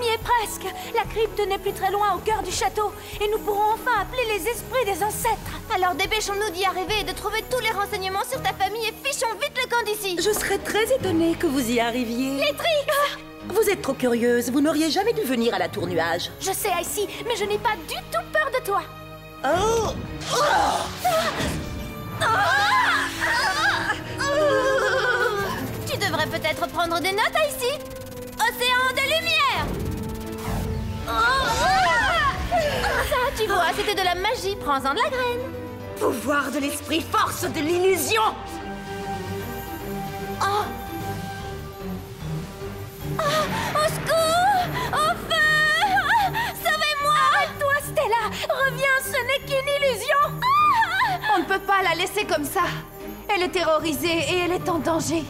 On y est presque. La crypte n'est plus très loin au cœur du château et nous pourrons enfin appeler les esprits des ancêtres. Alors dépêchons-nous d'y arriver et de trouver tous les renseignements sur ta famille et fichons vite le camp d'ici. Je serais très étonnée que vous y arriviez. Les Trix! Vous êtes trop curieuse, vous n'auriez jamais dû venir à la Tour Nuage. Je sais, Icy, mais je n'ai pas du tout peur de toi. Oh! Oh! Ah! Ah! Tu devrais peut-être prendre des notes, Icy. Océan de lumière! Oh! Ah! Ça, tu vois, c'était de la magie, prends-en de la graine. Pouvoir de l'esprit, force de l'illusion! Oh! Oh, au secours! Au feu! Oh, sauvez-moi! Arrête-toi, Stella! Reviens, ce n'est qu'une illusion! Ah! On ne peut pas la laisser comme ça. Elle est terrorisée et elle est en danger.